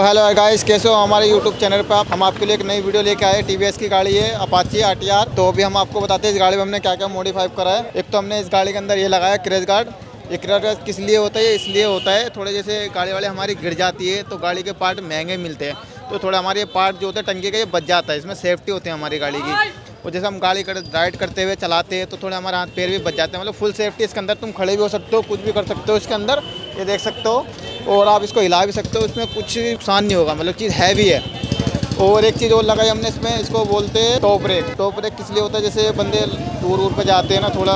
Hello guys, कैसे हो? हमारे यूट्यूब चैनल पर हम आपके लिए एक नई वीडियो लेके आए। टीवीएस की गाड़ी है अपाची आरटीआर। तो अभी हम आपको बताते हैं इस गाड़ी में हमने क्या क्या मॉडिफाई करा है। एक तो हमने इस गाड़ी के अंदर ये लगाया क्रैश गार्ड। ये क्रैश गार्ड किस लिए होता है? इसलिए होता है थोड़े जैसे गाड़ी वाले हमारी गिर जाती है तो गाड़ी के पार्ट महंगे मिलते हैं, तो थोड़ा हमारे पार्ट जो होता है टंकी का ये बच जाता है, इसमें सेफ्टी होती है हमारी गाड़ी की। और जैसे हम गाड़ी राइड करते हुए चलाते हैं तो थोड़ा हमारे हाथ पैर भी बच जाते हैं। मतलब फुल सेफ्टी, इसके अंदर तुम खड़े भी हो सकते हो, कुछ भी कर सकते हो इसके अंदर, ये देख सकते हो, और आप इसको हिला भी सकते हो, इसमें कुछ नुकसान नहीं होगा। मतलब चीज़ हैवी है। और एक चीज़ और लगाई हमने इसमें, इसको बोलते हैं टॉप ब्रेक। टॉप ब्रेक किस लिए होता है? जैसे बंदे दूर दूर पर जाते हैं ना, थोड़ा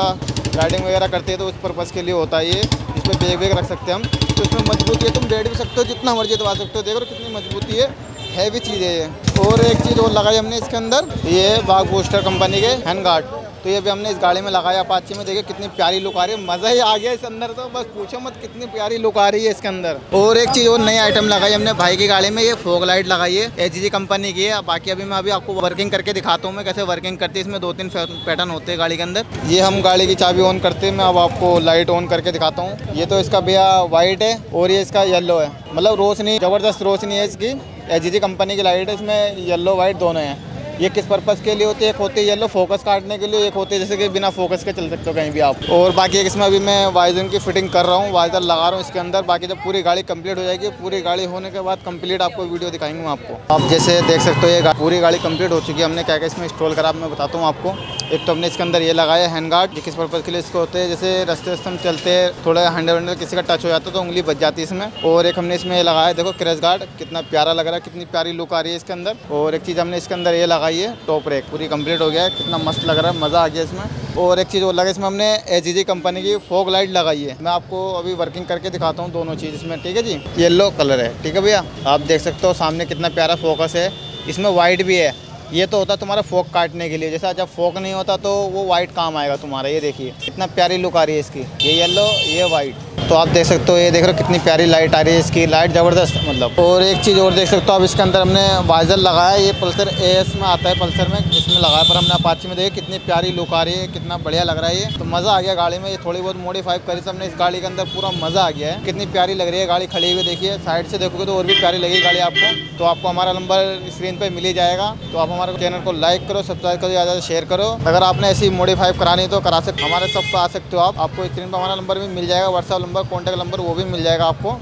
राइडिंग वगैरह करते हैं, तो उस पर्पज़ के लिए होता है ये। इसमें बैग वैग रख सकते हैं हम, तो इसमें मजबूती है, तुम बैठ भी सकते हो, जितना मर्जी दबा सकते हो। देखो कितनी मजबूती है, हैवी चीज़ है ये। और एक चीज़ और लगाई हमने इसके अंदर, ये बाघ बूस्टर कंपनी के हैंड गार्ड। तो ये भी हमने इस गाड़ी में लगाया अपाची में। देखिए कितनी प्यारी लुक आ रही है, मज़ा ही आ गया इस अंदर, तो बस पूछो मत, कितनी प्यारी लुक आ रही है इसके अंदर। और एक चीज़ और नई आइटम लगाई हमने भाई की गाड़ी में, ये फॉग लाइट लगाई है, एजीजी कंपनी की है। बाकी अभी मैं आपको वर्किंग करके दिखाता हूँ मैं कैसे वर्किंग करती है। इसमें 2-3 पैटर्न होते हैं गाड़ी के अंदर। ये हम गाड़ी की चाबी ऑन करते हैं, मैं अब आपको लाइट ऑन करके दिखाता हूँ। ये तो इसका भैया वाइट है और ये इसका येलो है। मतलब रोशनी ज़बरदस्त रोशनी है इसकी। एजीजी कंपनी की लाइट है, इसमें येलो वाइट दोनों हैं। ये किस पर्पज़ के लिए होती है? एक होती है येलो फोकस काटने के लिए, एक होती है जैसे कि बिना फोकस के चल सकते हो कहीं भी आप। और बाकी एक इसमें अभी मैं वाइजर की फिटिंग कर रहा हूँ, वाइजर लगा रहा हूँ इसके अंदर। बाकी जब पूरी गाड़ी कंप्लीट हो जाएगी, पूरी गाड़ी होने के बाद कंप्लीट आपको वीडियो दिखाएंगे मैं आपको। आप जैसे देख सकते हो ये पूरी गाड़ी कंप्लीट हो चुकी है। हमने क्या क्या इसमें इंस्टॉल करा मैं बताता हूँ आपको। एक तो हमने इसके अंदर ये लगाया हैंड गार्ड। ये किस पर्पज़ के लिए इसको होते हैं? जैसे रस्ते रस्ते हम चलते हैं, थोड़ा हैंडल वैंडल किसी का टच हो जाता है तो उंगली बच जाती है इसमें। और एक हमने इसमें लगाया, देखो क्रैश गार्ड, कितना प्यारा लग रहा है, कितनी प्यारी लुक आ रही है इसके अंदर। और एक चीज़ हमने इसके अंदर ये लगाई है टॉप रेक। पूरी कंप्लीट हो गया है, कितना मस्त लग रहा है, मज़ा आ गया इसमें। और एक चीज़ और लगा, इसमें हमने एजीजी कंपनी की फॉग लाइट लगाई है। मैं आपको अभी वर्किंग करके दिखाता हूँ दोनों चीज़ इसमें, ठीक है जी। येलो कलर है, ठीक है भैया, आप देख सकते हो सामने कितना प्यारा फोकस है। इसमें वाइट भी है, ये तो होता है तुम्हारा फोक काटने के लिए, जैसा जब फोक नहीं होता तो वो वाइट काम आएगा तुम्हारा। ये देखिए कितना प्यारी लुक आ रही है इसकी, ये येलो ये वाइट। तो आप देख सकते हो, ये देख रहे हो कितनी प्यारी लाइट आ रही है इसकी, लाइट ज़बरदस्त मतलब। और एक चीज़ और देख सकते हो आप, इसके अंदर हमने वाइजर लगाया, ये पल्सर एएस में आता है, पल्सर में इसमें लगाया, पर हमने अपाची में देखिए कितनी प्यारी लुक आ रही है, कितना बढ़िया लग रहा है ये। तो मज़ा आ गया गाड़ी में। ये थोड़ी बहुत मॉडिफाई करी तो हमने इस गाड़ी के अंदर, पूरा मज़ा आ गया है, कितनी प्यारी लग रही है गाड़ी खड़ी हुई। देखिए साइड से देखोगे तो और भी प्यारी लगेगी गाड़ी आपको। तो आपको हमारा नंबर स्क्रीन पर मिल ही जाएगा। तो आप हमारे चैनल को लाइक करो, सब्सक्राइब करो, ज़्यादा शेयर करो। अगर आपने ऐसी मॉडिफाई करानी तो करा सकते, हमारे सब पर आ सकते हो आप। आपको स्क्रीन पर हमारा नंबर भी मिल जाएगा, व्हाट्सअप नंबर, कॉन्टैक्ट नंबर, वो भी मिल जाएगा आपको।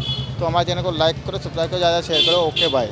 तो हमारे चैनल को लाइक करो, सब्सक्राइब करो, ज़्यादा शेयर करो। Okay bye.